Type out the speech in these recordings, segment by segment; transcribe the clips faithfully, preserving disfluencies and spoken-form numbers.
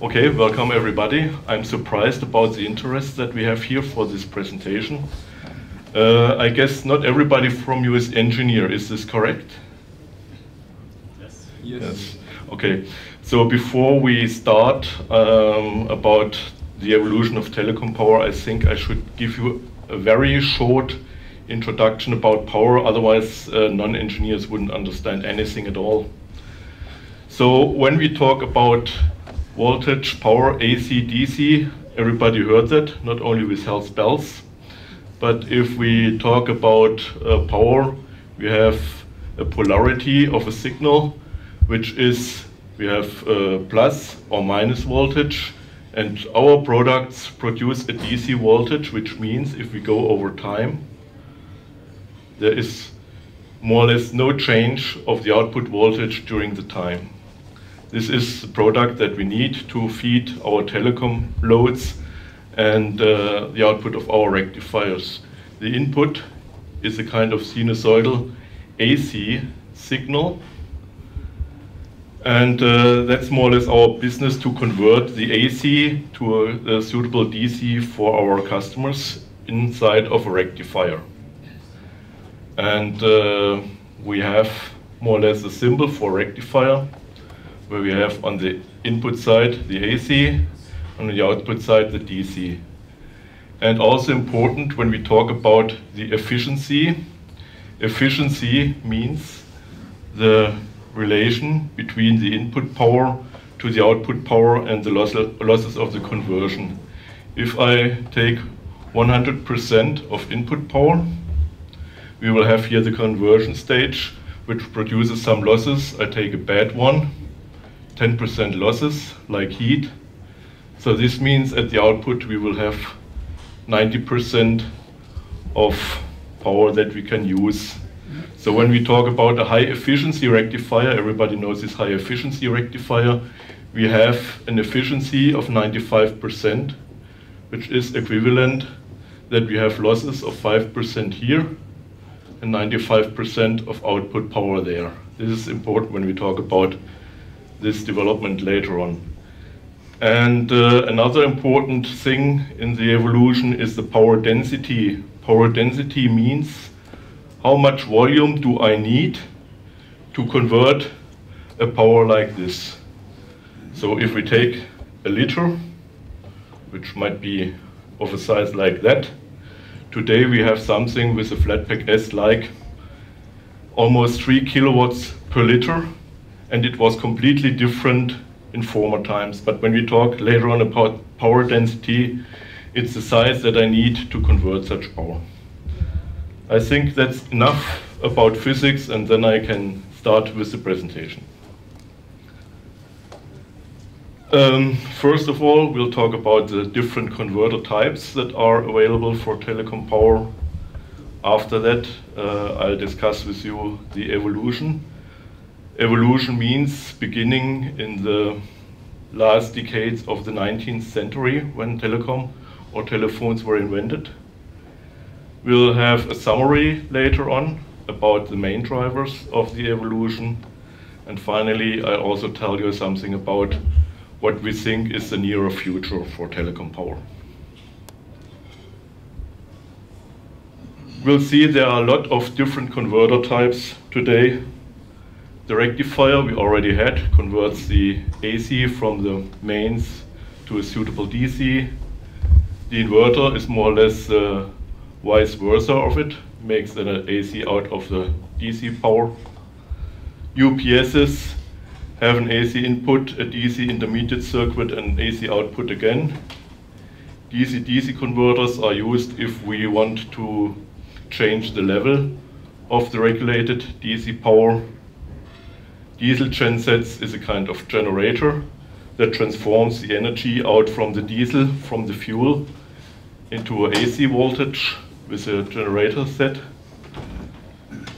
Okay, welcome everybody. I'm surprised about the interest that we have here for this presentation. Uh, I guess not everybody from you is engineer, is this correct? Yes. Yes. Yes. Okay, so before we start um, about the evolution of telecom power, I think I should give you a very short introduction about power, otherwise uh, non-engineers wouldn't understand anything at all. So when we talk about voltage, power, A C, D C, everybody heard that, not only with Hells bells, but if we talk about uh, power, we have a polarity of a signal, which is we have uh, plus or minus voltage, and our products produce a D C voltage, which means if we go over time, there is more or less no change of the output voltage during the time. This is the product that we need to feed our telecom loads and uh, the output of our rectifiers. The input is a kind of sinusoidal A C signal, and uh, that's more or less our business, to convert the A C to a, a suitable D C for our customers inside of a rectifier. And uh, we have more or less a symbol for rectifier, where we have on the input side the A C, on the output side the D C. And also important when we talk about the efficiency, efficiency means the relation between the input power to the output power and the loss, losses of the conversion. If I take one hundred percent of input power, we will have here the conversion stage, which produces some losses. I take a bad one, ten percent losses, like heat. So this means at the output we will have ninety percent of power that we can use. So when we talk about a high efficiency rectifier, everybody knows this high efficiency rectifier, we have an efficiency of ninety-five percent, which is equivalent that we have losses of five percent here, and ninety-five percent of output power there. This is important when we talk about this development later on. And uh, another important thing in the evolution is the power density. Power density means how much volume do I need to convert a power like this. So if we take a liter, which might be of a size like that, today we have something with a Flatpak S like almost three kilowatts per liter, and it was completely different in former times. But when we talk later on about power density, it's the size that I need to convert such power. I think that's enough about physics, and then I can start with the presentation. Um, first of all, we'll talk about the different converter types that are available for telecom power. After that, uh, I'll discuss with you the evolution. Evolution means beginning in the last decades of the nineteenth century, when telecom or telephones were invented. We'll have a summary later on about the main drivers of the evolution. And finally, I'll also tell you something about what we think is the nearer future for telecom power. We'll see there are a lot of different converter types today. The rectifier we already had converts the A C from the mains to a suitable D C. The inverter is more or less uh, vice versa of it, makes an A C out of the D C power. U P Ss have an A C input, a D C intermediate circuit, and an A C output again. D C D C converters are used if we want to change the level of the regulated D C power. Diesel gensets is a kind of generator that transforms the energy out from the diesel, from the fuel, into an A C voltage with a generator set.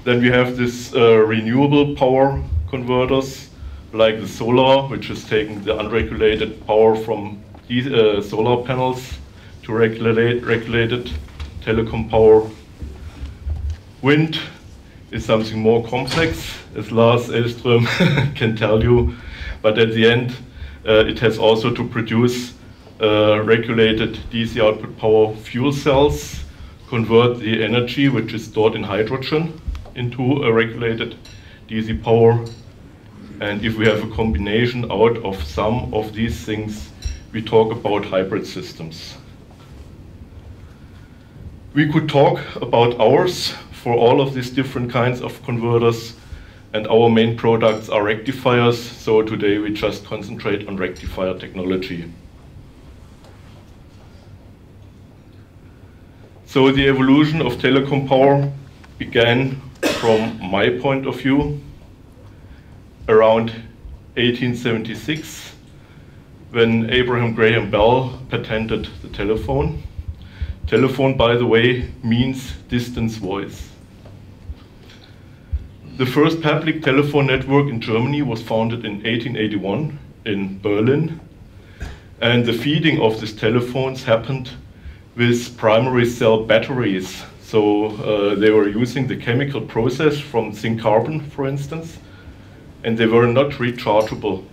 Then we have this uh, renewable power converters, like the solar, which is taking the unregulated power from these uh, solar panels to regulate regulated telecom power. Wind is something more complex, as Lars Elström can tell you, but at the end uh, it has also to produce uh, regulated D C output power fuel cells, convert the energy which is stored in hydrogen into a regulated D C power. And if we have a combination out of some of these things, we talk about hybrid systems. We could talk about hours for all of these different kinds of converters, and our main products are rectifiers, so today we just concentrate on rectifier technology. So the evolution of telecom power began from my point of view around eighteen seventy-six, when Abraham Graham Bell patented the telephone. Telephone, by the way, means distance voice. The first public telephone network in Germany was founded in eighteen eighty-one in Berlin, and the feeding of these telephones happened with primary cell batteries. So uh, they were using the chemical process from zinc carbon, for instance, and they were not rechargeable.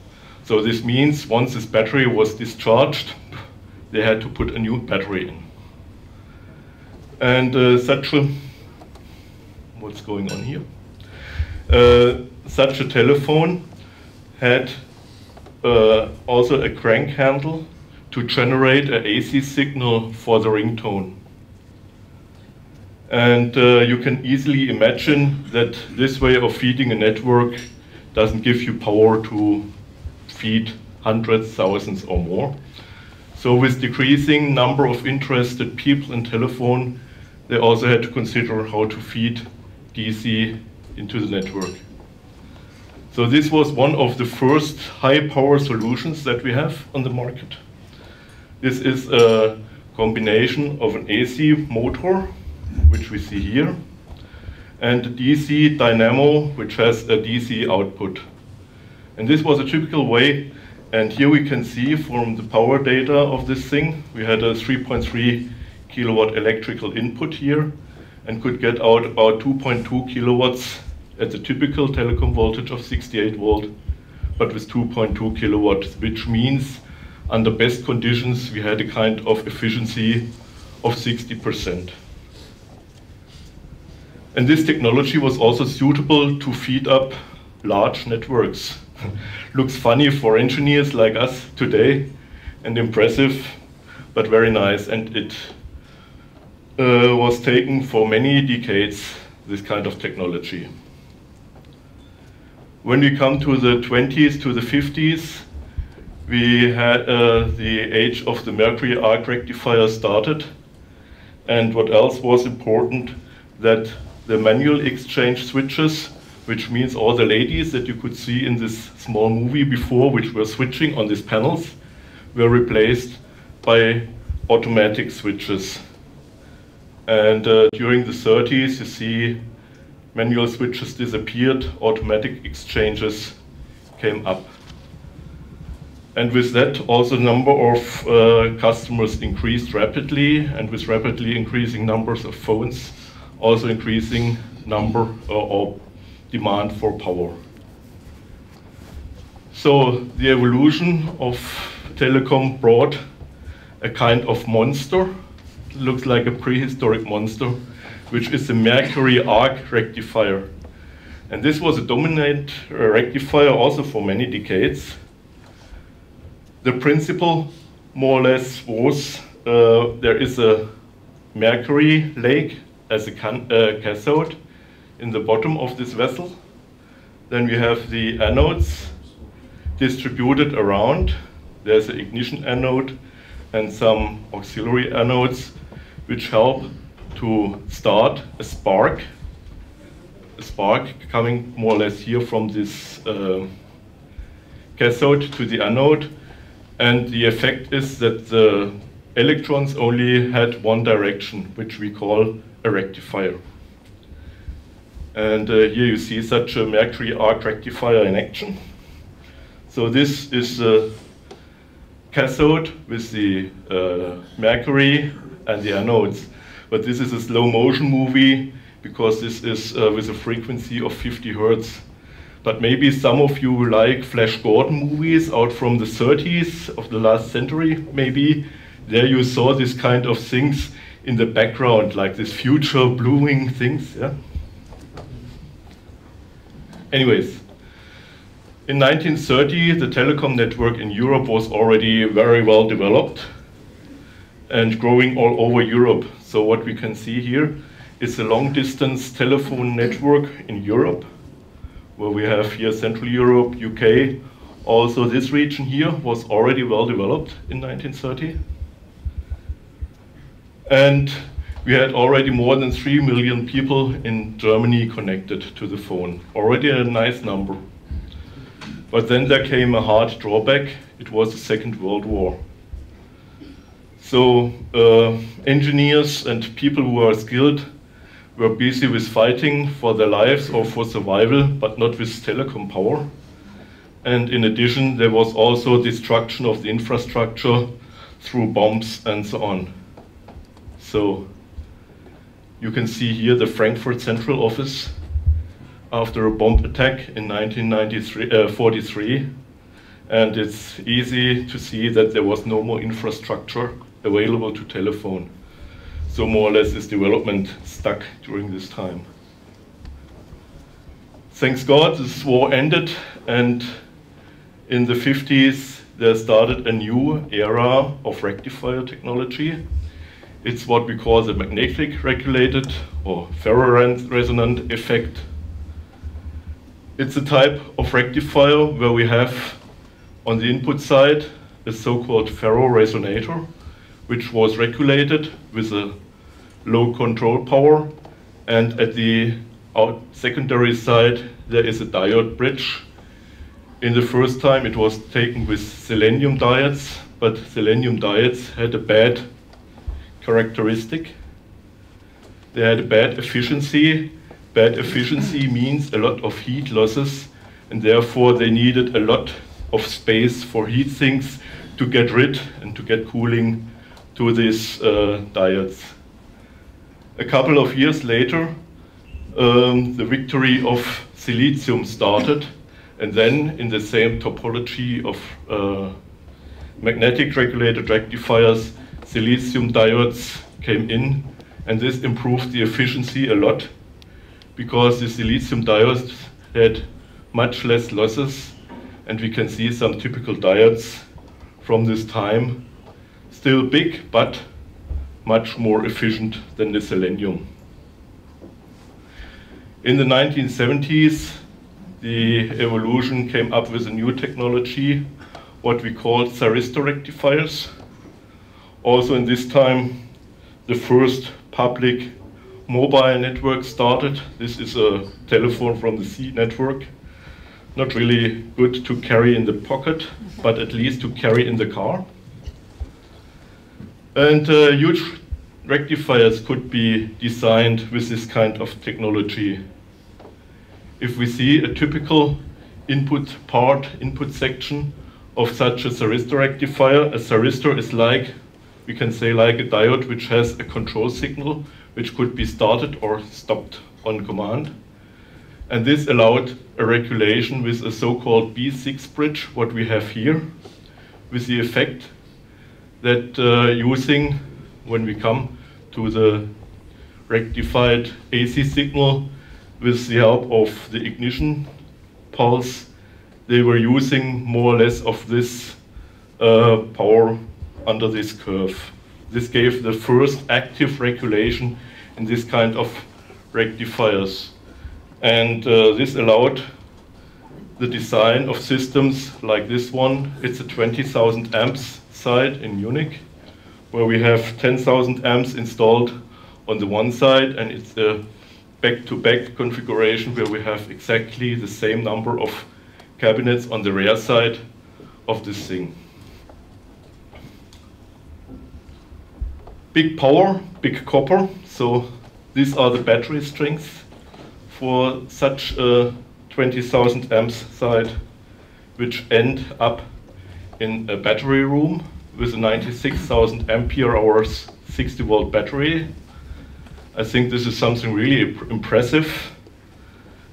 So this means once this battery was discharged, they had to put a new battery in. And uh, such a, what's going on here? Uh, such a telephone had uh, also a crank handle to generate an A C signal for the ringtone. And uh, you can easily imagine that this way of feeding a network doesn't give you power to feed hundreds, thousands or more. So with decreasing number of interested people in telephone, they also had to consider how to feed D C into the network. So this was one of the first high power solutions that we have on the market. This is a combination of an A C motor, which we see here, and a D C dynamo, which has a D C output. And this was a typical way, and here we can see from the power data of this thing, we had a three point three kilowatt electrical input here, and could get out about two point two kilowatts at the typical telecom voltage of sixty-eight volt, but with two point two kilowatts, which means under best conditions we had a kind of efficiency of sixty percent. And this technology was also suitable to feed up large networks. Looks funny for engineers like us today, and impressive, but very nice. And it uh, was taken for many decades, this kind of technology. When we come to the twenties, to the fifties, we had uh, the age of the mercury arc rectifier started. And what else was important, that the manual exchange switches, which means all the ladies that you could see in this small movie before, which were switching on these panels, were replaced by automatic switches. And uh, during the thirties, you see manual switches disappeared, automatic exchanges came up. And with that, also the number of uh, customers increased rapidly, and with rapidly increasing numbers of phones, also increasing number uh, or demand for power. So the evolution of telecom brought a kind of monster, it looks like a prehistoric monster, which is the mercury arc rectifier. And this was a dominant uh, rectifier also for many decades. The principle more or less was uh, there is a mercury lake as a can uh, cathode in the bottom of this vessel. Then we have the anodes distributed around. There's an ignition anode and some auxiliary anodes which help to start a spark. A spark coming more or less here from this uh, cathode to the anode. And the effect is that the electrons only had one direction, which we call a rectifier. And uh, here you see such a mercury arc rectifier in action. So this is the cathode with the uh, mercury and the anodes. But this is a slow motion movie because this is uh, with a frequency of fifty hertz. but maybe some of you like Flash Gordon movies out from the thirties of the last century, maybe. There you saw this kind of things in the background, like this future blooming things. Yeah? Anyways, in nineteen thirty, the telecom network in Europe was already very well developed and growing all over Europe. So what we can see here is a long-distance telephone network in Europe, where we have here Central Europe, U K. Also this region here was already well developed in nineteen thirty. And we had already more than three million people in Germany connected to the phone. Already a nice number. But then there came a hard drawback. It was the Second World War. So uh, engineers and people who are skilled were busy with fighting for their lives or for survival, but not with telecom power. And in addition, there was also destruction of the infrastructure through bombs and so on. So you can see here the Frankfurt Central Office after a bomb attack in nineteen forty-three. And it's easy to see that there was no more infrastructure available to telephone. So more or less this development stuck during this time. Thanks God, this war ended, and in the fifties there started a new era of rectifier technology. It's what we call the magnetic regulated or ferroresonant effect. It's a type of rectifier where we have on the input side a so-called ferroresonator, which was regulated with a low control power, and at the out secondary side there is a diode bridge. In the first time it was taken with selenium diodes, but selenium diodes had a bad characteristic. They had a bad efficiency. Bad efficiency means a lot of heat losses, and therefore they needed a lot of space for heat sinks to get rid and to get cooling to these uh, diodes. A couple of years later, um, the victory of silicium started, and then in the same topology of uh, magnetic regulated rectifiers, silicium diodes came in, and this improved the efficiency a lot because the silicium diodes had much less losses, and we can see some typical diodes from this time, still big but much more efficient than the selenium. In the nineteen seventies, the evolution came up with a new technology, what we call thyristor rectifiers. Also in this time, the first public mobile network started. This is a telephone from the sea network. Not really good to carry in the pocket, but at least to carry in the car. And uh, huge rectifiers could be designed with this kind of technology. If we see a typical input part, input section of such a thyristor rectifier, a thyristor is like, we can say like a diode which has a control signal which could be started or stopped on command. And this allowed a regulation with a so-called B six bridge, what we have here, with the effect that uh, using, when we come to the rectified A C signal with the help of the ignition pulse, they were using more or less of this uh, power under this curve. This gave the first active regulation in this kind of rectifiers. And uh, this allowed the design of systems like this one. It's a twenty thousand amps site in Munich, where we have ten thousand amps installed on the one side, and it's a back-to-back configuration where we have exactly the same number of cabinets on the rear side of this thing. Big power, big copper, so these are the battery strengths for such a twenty thousand amps site, which end up in a battery room with a ninety-six thousand ampere hours sixty volt battery. I think this is something really impressive.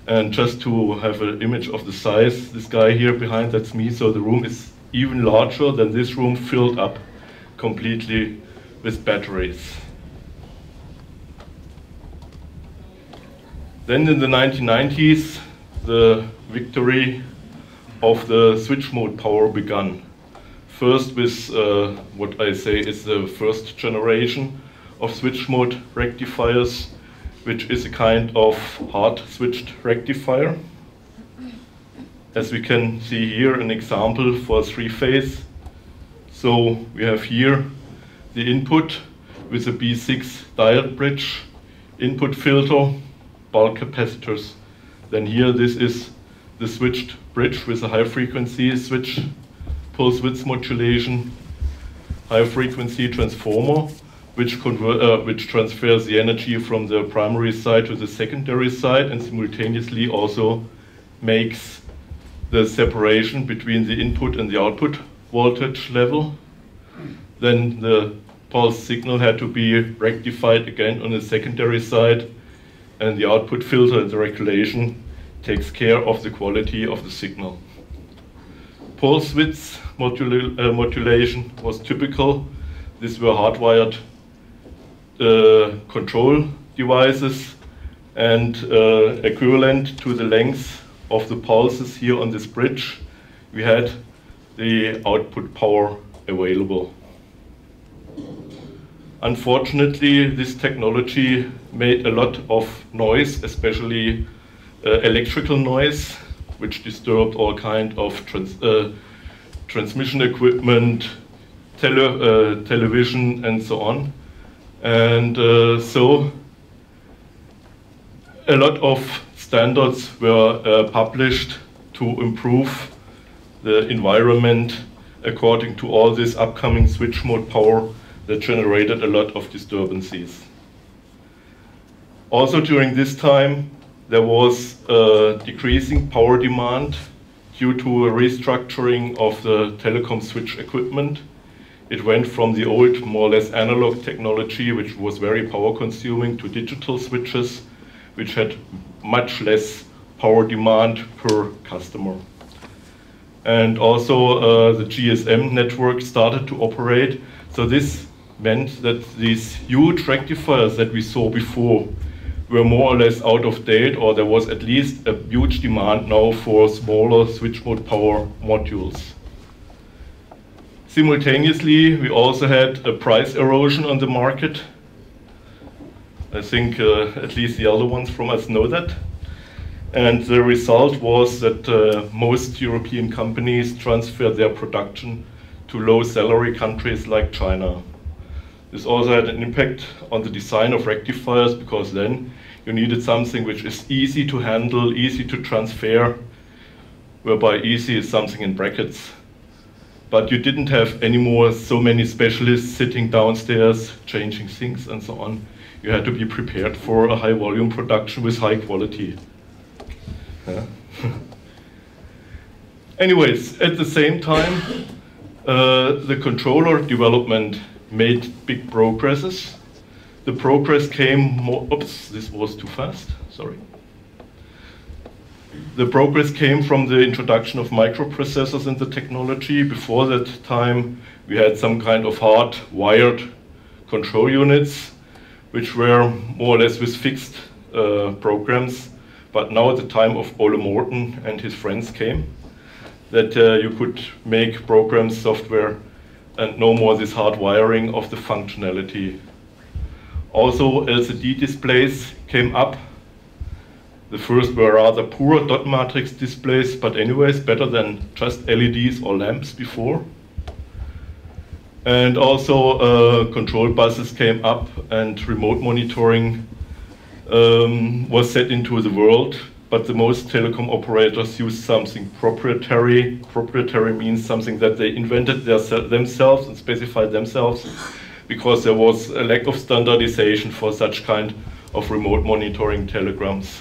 And just to have an image of the size, this guy here behind, that's me. So the room is even larger than this room, filled up completely with batteries. Then in the nineteen nineties, the victory of the switch mode power began. First with uh, what I say is the first generation of switch mode rectifiers, which is a kind of hard switched rectifier. As we can see here, an example for three phase. So we have here the input with a B six dial bridge, input filter, bulk capacitors. Then here this is the switched bridge with a high frequency switch, pulse width modulation, high frequency transformer, which, convert, uh, which transfers the energy from the primary side to the secondary side and simultaneously also makes the separation between the input and the output voltage level. Then the pulse signal had to be rectified again on the secondary side, and the output filter and the regulation takes care of the quality of the signal. Pulse width modula uh, modulation was typical. These were hardwired uh, control devices and uh, equivalent to the length of the pulses here on this bridge, we had the output power available. Unfortunately, this technology made a lot of noise, especially uh, electrical noise, which disturbed all kind of trans uh, transmission equipment, tele uh, television, and so on. And uh, so a lot of standards were uh, published to improve the environment according to all this upcoming switch mode power that generated a lot of disturbances. Also during this time, there was a decreasing power demand due to a restructuring of the telecom switch equipment. It went from the old, more or less analog technology, which was very power consuming, to digital switches, which had much less power demand per customer. And also uh, the G S M network started to operate. So this meant that these huge rectifiers that we saw before were more or less out of date, or there was at least a huge demand now for smaller switch mode power modules. Simultaneously, we also had a price erosion on the market. I think uh, at least the older ones from us know that. And the result was that uh, most European companies transferred their production to low salary countries like China. This also had an impact on the design of rectifiers, because then you needed something which is easy to handle, easy to transfer, whereby easy is something in brackets. But you didn't have anymore so many specialists sitting downstairs, changing things and so on. You had to be prepared for a high volume production with high quality. Yeah. Anyways, at the same time, uh, the controller development made big progresses. The progress came more, oops, this was too fast, sorry. The progress came from the introduction of microprocessors in the technology. Before that time, we had some kind of hard wired control units, which were more or less with fixed uh, programs. But now at the time of Ole Morton and his friends came, that uh, you could make programs, software, and no more this hard wiring of the functionality. Also, L C D displays came up. The first were rather poor dot matrix displays, but anyways, better than just L E Ds or lamps before. And also uh, control buses came up, and remote monitoring Um, was set into the world, but the most telecom operators used something proprietary. Proprietary means something that they invented their, themselves and specified themselves, because there was a lack of standardization for such kind of remote monitoring telegrams.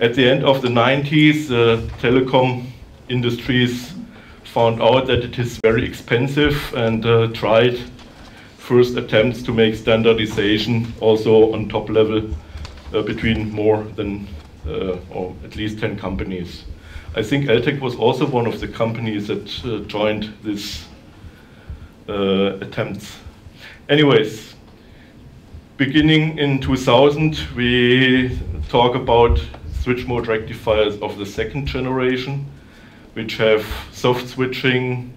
At the end of the nineties, the uh, telecom industries found out that it is very expensive and uh, tried first attempts to make standardization also on top level, Uh, between more than uh, or at least ten companies. I think Eltek was also one of the companies that uh, joined this uh, attempts. Anyways, beginning in two thousand, we talk about switch mode rectifiers of the second generation, which have soft switching,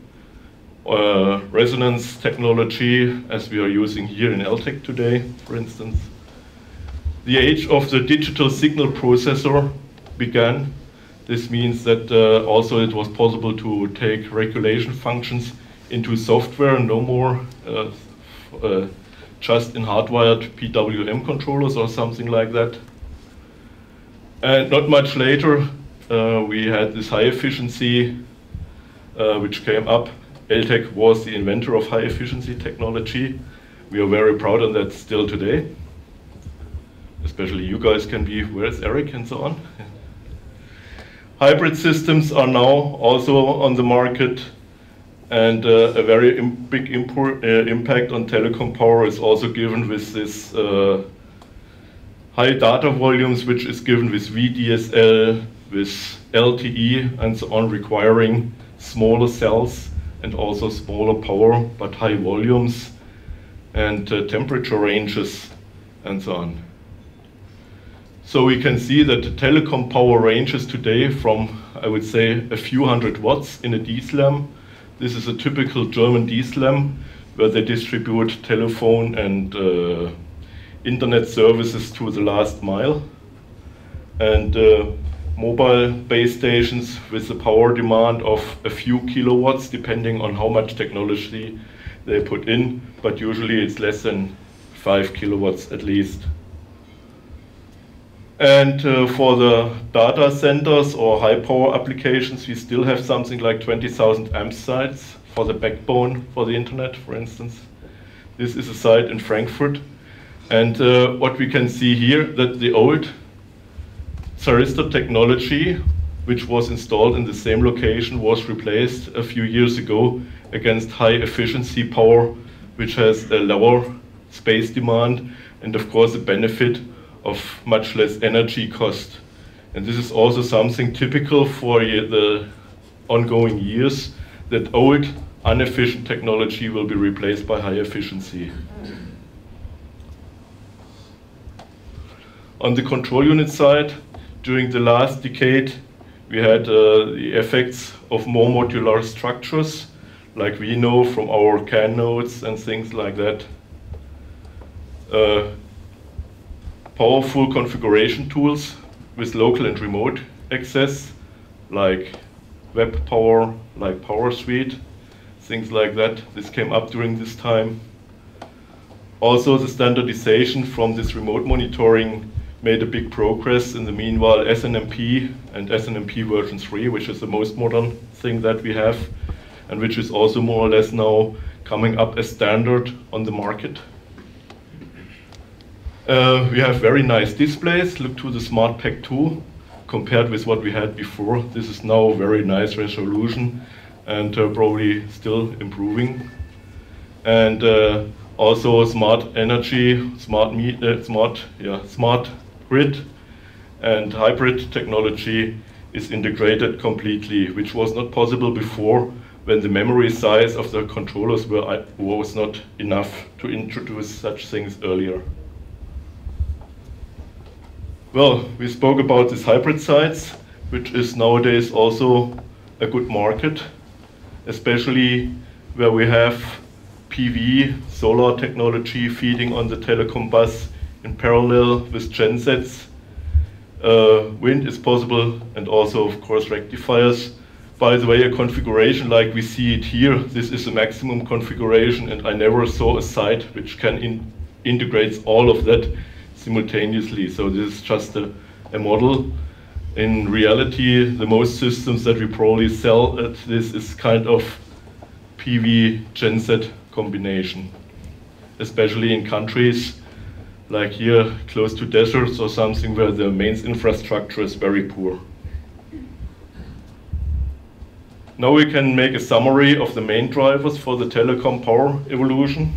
uh, resonance technology, as we are using here in Eltek today, for instance. The age of the digital signal processor began. This means that uh, also it was possible to take regulation functions into software, no more uh, uh, just in hardwired P W M controllers or something like that. And not much later, uh, we had this high efficiency, uh, which came up. Eltek was the inventor of high efficiency technology. We are very proud of that still today. Especially you guys can be, where's Eric and so on. Hybrid systems are now also on the market, and uh, a very im big import, uh, impact on telecom power is also given with this uh, high data volumes, which is given with V D S L, with L T E and so on, requiring smaller cells and also smaller power, but high volumes and uh, temperature ranges and so on. So we can see that the telecom power ranges today from, I would say, a few hundred watts in a D SLAM. This is a typical German D SLAM where they distribute telephone and uh, internet services to the last mile. And uh, mobile base stations with a power demand of a few kilowatts, depending on how much technology they put in, but usually it's less than five kilowatts at least. And uh, for the data centers or high power applications, we still have something like twenty thousand amp sites for the backbone for the internet, for instance. This is a site in Frankfurt. And uh, what we can see here, that the old thyristor technology, which was installed in the same location, was replaced a few years ago against high efficiency power, which has a lower space demand and of course a benefit of much less energy cost. And this is also something typical for the ongoing years, that old, inefficient technology will be replaced by high efficiency. On the control unit side, during the last decade, we had uh, the effects of more modular structures, like we know from our CAN nodes and things like that. Uh, Powerful configuration tools with local and remote access, like WebPower, like PowerSuite, things like that. This came up during this time. Also, the standardization from this remote monitoring made a big progress. In the meanwhile, S N M P and S N M P version three, which is the most modern thing that we have, and which is also more or less now coming up as standard on the market. Uh, we have very nice displays. Look to the SmartPak two, compared with what we had before. This is now very nice resolution and uh, probably still improving. And uh, also smart energy, smart meet, uh, smart, yeah, smart grid, and hybrid technology is integrated completely, which was not possible before when the memory size of the controllers were, was not enough to introduce such things earlier. Well, we spoke about these hybrid sites, which is nowadays also a good market, especially where we have P V, solar technology feeding on the telecom bus in parallel with gensets. Uh, wind is possible, and also, of course, rectifiers. By the way, a configuration like we see it here, this is the maximum configuration, and I never saw a site which can in integrates all of that simultaneously. So this is just a, a model. In reality, the most systems that we probably sell at this is kind of P V genset combination, especially in countries like here close to deserts or something where the mains infrastructure is very poor. Now we can make a summary of the main drivers for the telecom power evolution.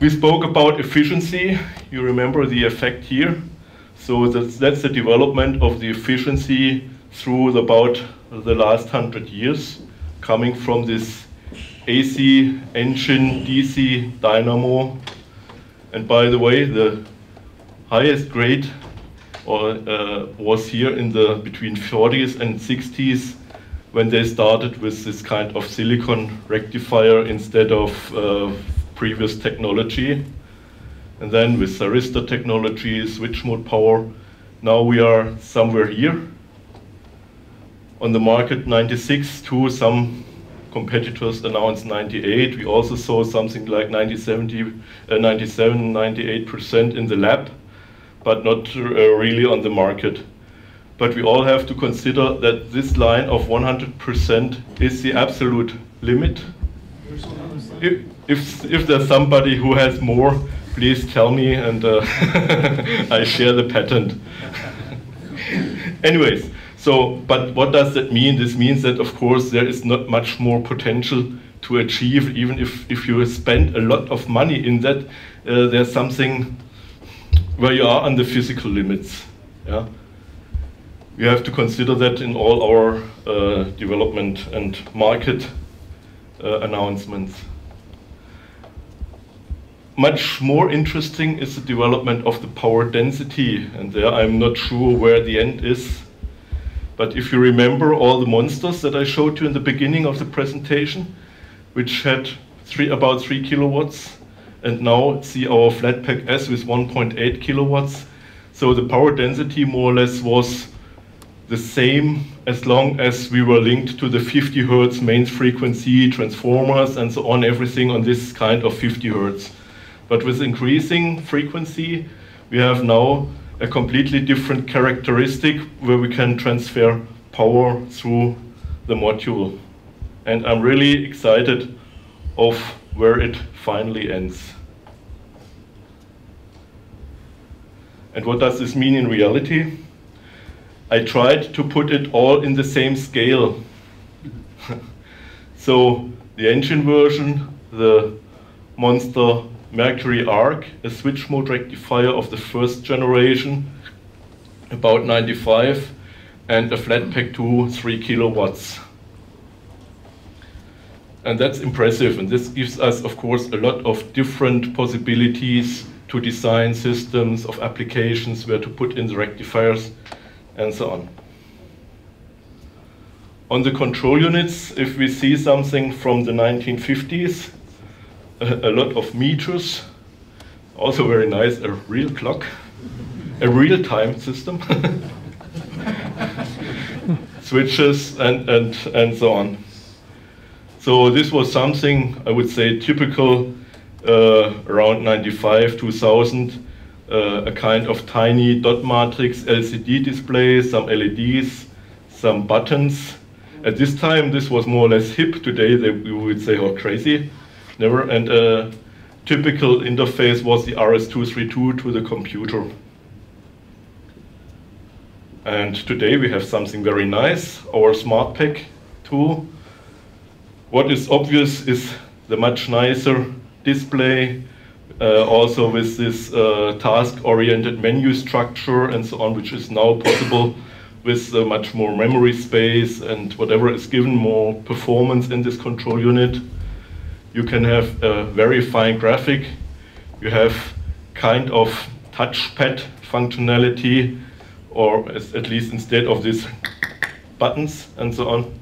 We spoke about efficiency. You remember the effect here. So that's, that's the development of the efficiency through the, about the last hundred years, coming from this A C engine, D C dynamo. And by the way, the highest grade or, uh, was here in the between forties and sixties, when they started with this kind of silicon rectifier instead of uh, previous technology. And then with thyristor technology, switch mode power, now we are somewhere here. On the market ninety-six too, some competitors announced ninety-eight. We also saw something like ninety, seventy, uh, ninety-seven, ninety-eight percent in the lab, but not uh, really on the market. But we all have to consider that this line of one hundred percent is the absolute limit. If, if, if there's somebody who has more, please tell me and uh, I share the patent. Anyways, so, but what does that mean? This means that, of course, there is not much more potential to achieve. Even if, if you spend a lot of money in that, uh, there's something where you are on the physical limits. Yeah? We have to consider that in all our uh, development and market uh, announcements. Much more interesting is the development of the power density, and there I'm not sure where the end is. But if you remember all the monsters that I showed you in the beginning of the presentation, which had three, about three kilowatts, and now see our Flatpak S with one point eight kilowatts. So the power density more or less was the same as long as we were linked to the fifty hertz mains frequency transformers and so on, everything on this kind of fifty hertz. But with increasing frequency, we have now a completely different characteristic where we can transfer power through the module. And I'm really excited of where it finally ends. And what does this mean in reality? I tried to put it all in the same scale. So the engine version, the monster Mercury Arc, a switch mode rectifier of the first generation, about ninety-five, and a Flatpak two, three kilowatts. And that's impressive, and this gives us, of course, a lot of different possibilities to design systems of applications where to put in the rectifiers and so on. On the control units, if we see something from the nineteen fifties, a lot of meters, also very nice, a real clock, a real-time system, switches and, and, and so on. So this was something, I would say, typical uh, around ninety-five, two thousand, uh, a kind of tiny dot matrix L C D displays, some L E Ds, some buttons. At this time, this was more or less hip. Today, they, we would say, oh, crazy. Never, and a typical interface was the R S two thirty-two to the computer. And today we have something very nice, our SmartPak two. What is obvious is the much nicer display, uh, also with this uh, task-oriented menu structure and so on, which is now possible with uh, much more memory space and whatever is given, more performance in this control unit. You can have a very fine graphic, you have kind of touchpad functionality, or at least instead of these buttons and so on.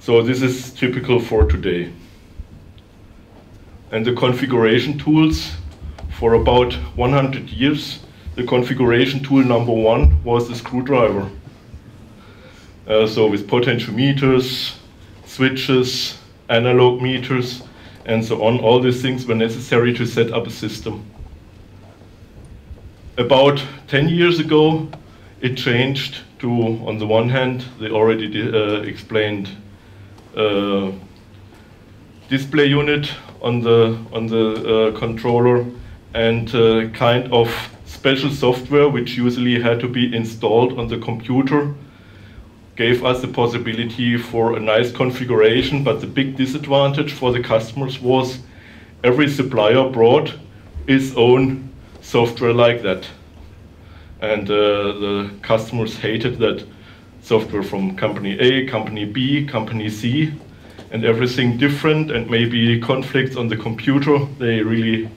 So this is typical for today. And the configuration tools, for about one hundred years, the configuration tool number one was the screwdriver. Uh, so with potentiometers, switches, analog meters, and so on. All these things were necessary to set up a system. About ten years ago, it changed to, on the one hand, the already uh, explained uh, display unit on the, on the uh, controller, and uh, kind of special software, which usually had to be installed on the computer, gave us the possibility for a nice configuration. But the big disadvantage for the customers was every supplier brought its own software like that. And uh, the customers hated that software from company A, company B, company C, and everything different, and maybe conflicts on the computer. They really,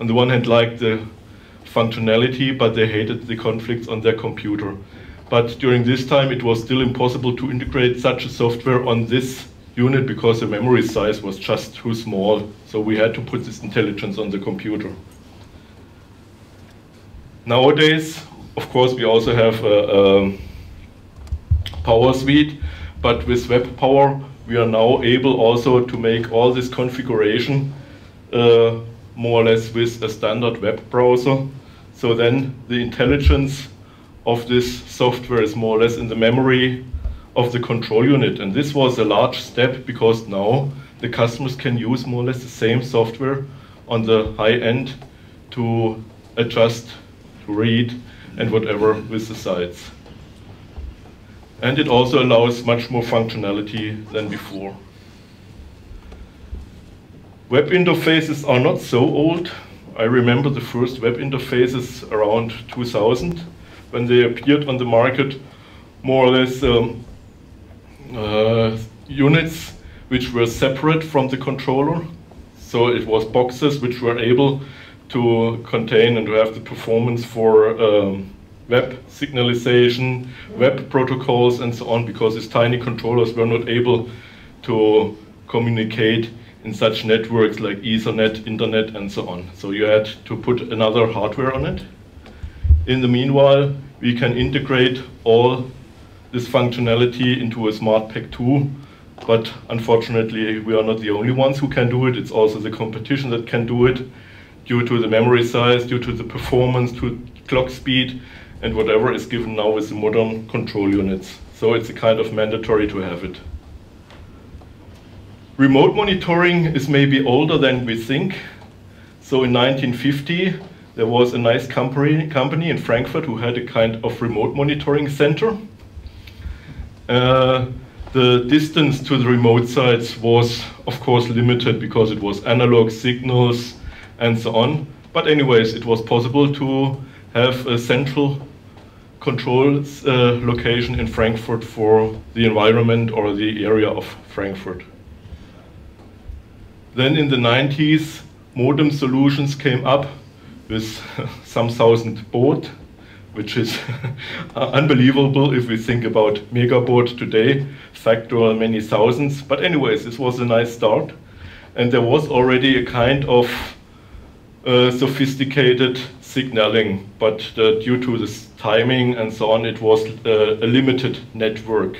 on the one hand, liked the functionality, but they hated the conflicts on their computer. But during this time, it was still impossible to integrate such a software on this unit because the memory size was just too small. So we had to put this intelligence on the computer. Nowadays, of course, we also have a, a PowerSuite, but with WebPower, we are now able also to make all this configuration uh, more or less with a standard web browser. So then the intelligence of this software is more or less in the memory of the control unit. And this was a large step because now the customers can use more or less the same software on the high end to adjust, to read, and whatever with the sites. And it also allows much more functionality than before. Web interfaces are not so old. I remember the first web interfaces around two thousand, when they appeared on the market, more or less um, uh, units which were separate from the controller. So it was boxes which were able to contain and to have the performance for um, web signalization, web protocols, and so on, because these tiny controllers were not able to communicate in such networks like Ethernet, Internet, and so on. So you had to put another hardware on it. In the meanwhile, we can integrate all this functionality into a SmartPak two, but unfortunately, we are not the only ones who can do it. It's also the competition that can do it due to the memory size, due to the performance, to clock speed, and whatever is given now with the modern control units. So it's a kind of mandatory to have it. Remote monitoring is maybe older than we think. So in nineteen fifty, there was a nice company, company in Frankfurt who had a kind of remote monitoring center. Uh, the distance to the remote sites was, of course, limited because it was analog signals and so on. But anyways, it was possible to have a central control uh, location in Frankfurt for the environment or the area of Frankfurt. Then in the nineties, modem solutions came up with some thousand baud, which is unbelievable if we think about megabaud today, factor many thousands. But anyways, this was a nice start. And there was already a kind of Uh, sophisticated signaling, but uh, due to this timing and so on, it was uh, a limited network.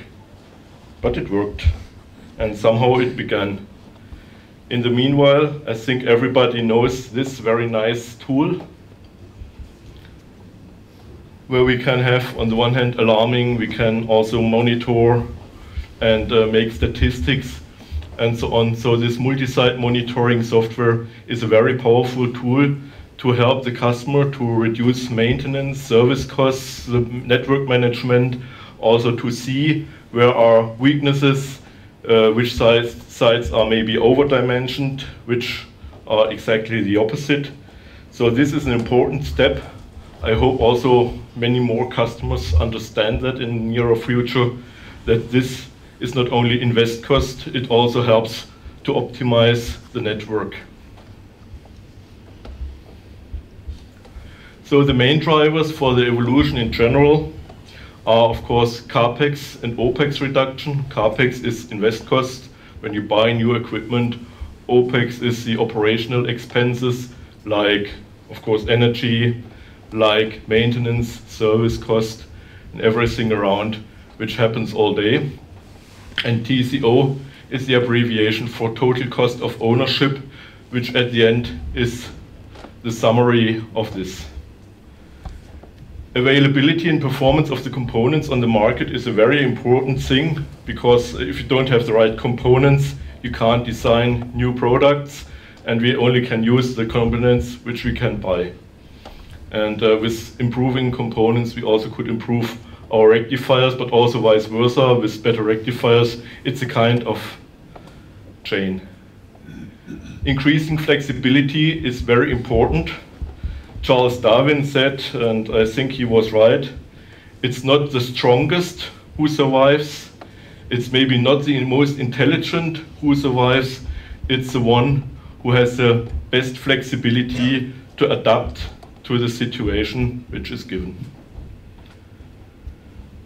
But it worked, and somehow it began. In the meanwhile, I think everybody knows this very nice tool, where we can have, on the one hand, alarming, we can also monitor and uh, make statistics and so on. So this multi-site monitoring software is a very powerful tool to help the customer to reduce maintenance, service costs, the network management, also to see where are weaknesses, uh, which sites, sites are maybe over-dimensioned, which are exactly the opposite. So this is an important step. I hope also many more customers understand that in the near future, that this is not only invest cost, it also helps to optimize the network. So the main drivers for the evolution in general are, of course, CAPEX and OPEX reduction. CAPEX is invest cost when you buy new equipment. OPEX is the operational expenses like, of course, energy, like maintenance, service cost, and everything around, which happens all day. And T C O is the abbreviation for total cost of ownership, which at the end is the summary of this. Availability and performance of the components on the market is a very important thing, because if you don't have the right components, you can't design new products, and we only can use the components which we can buy. And uh, with improving components, we also could improve our rectifiers, but also vice versa. With better rectifiers, it's a kind of chain. Increasing flexibility is very important Charles Darwin said, and I think he was right, it's not the strongest who survives, it's maybe not the most intelligent who survives, it's the one who has the best flexibility to adapt to the situation which is given.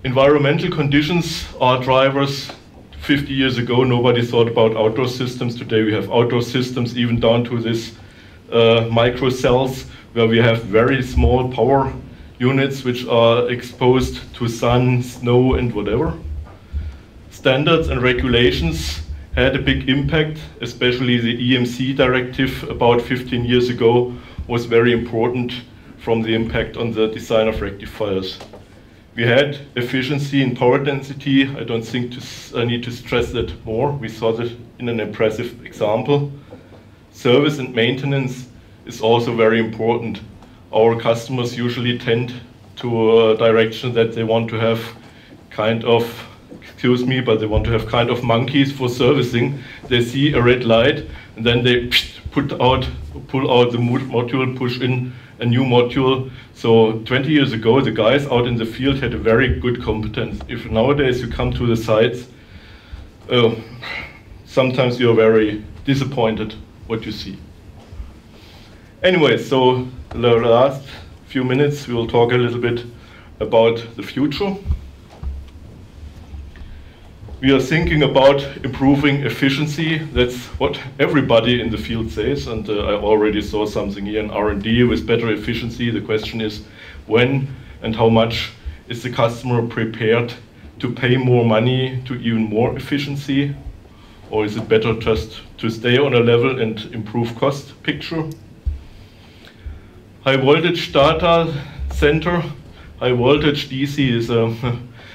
Environmental conditions are drivers. fifty years ago, nobody thought about outdoor systems. Today we have outdoor systems, even down to this uh, microcells, where we have very small power units which are exposed to sun, snow, and whatever. Standards and regulations had a big impact, especially the E M C directive about fifteen years ago was very important from the impact on the design of rectifiers. We had efficiency in power density. I don't think to s I need to stress that more. We saw that in an impressive example. Service and maintenance is also very important. Our customers usually tend to a direction that they want to have kind of, excuse me, but they want to have kind of monkeys for servicing. They see a red light and then they put out, pull out the module, push in a new module. So twenty years ago, the guys out in the field had a very good competence. If nowadays you come to the sites, uh, sometimes you're very disappointed what you see. Anyway, so the last few minutes, we will talk a little bit about the future. We are thinking about improving efficiency. That's what everybody in the field says, and uh, I already saw something here in R and D with better efficiency. The question is when and how much is the customer prepared to pay more money to even more efficiency? Or is it better just to stay on a level and improve cost picture? High voltage data center, high voltage D C is a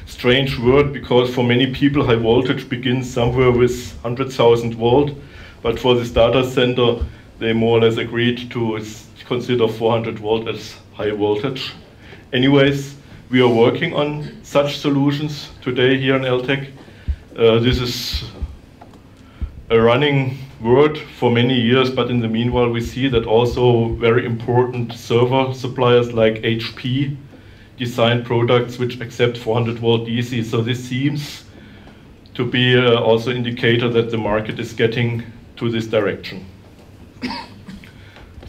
strange word, because for many people high voltage begins somewhere with one hundred thousand volt, but for this data center they more or less agreed to consider four hundred volt as high voltage. Anyways, we are working on such solutions today here in Eltek. Uh, this is a running word for many years, but in the meanwhile we see that also very important server suppliers like H P design products which accept four hundred volt D C. So this seems to be uh, also an indicator that the market is getting to this direction.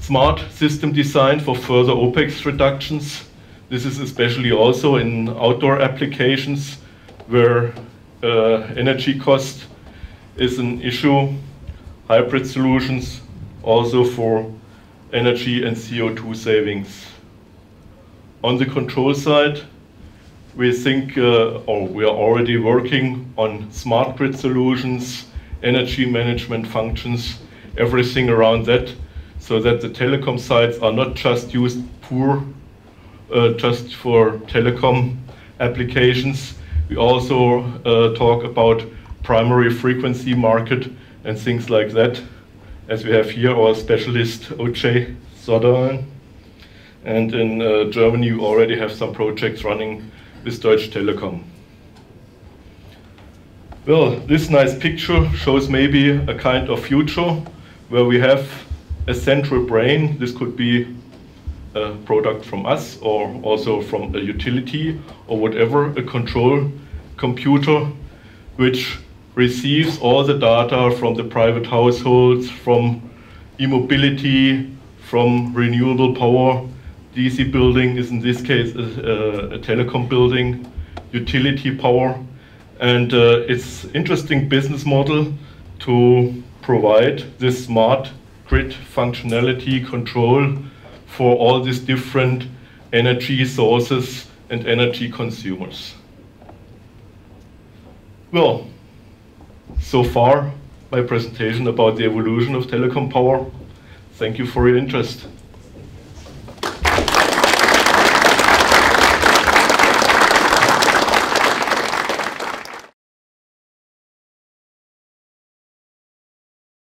Smart system design for further OPEX reductions. This is especially also in outdoor applications where uh, energy cost is an issue. Hybrid solutions also for energy and C O two savings. On the control side, we think, uh, or we are already working on smart grid solutions, energy management functions, everything around that, so that the telecom sites are not just used poor, uh, just for telecom applications. We also uh, talk about primary frequency market and things like that, as we have here our specialist O J Soderlin. And in uh, Germany, we already have some projects running with Deutsche Telekom. Well, this nice picture shows maybe a kind of future where we have a central brain. This could be a product from us or also from a utility or whatever, a control computer which receives all the data from the private households, from e-mobility, from renewable power. D C building is in this case a, a telecom building, utility power, and uh, it's interesting business model to provide this smart grid functionality control for all these different energy sources and energy consumers. Well, so far my presentation about the evolution of telecom power. Thank you for your interest.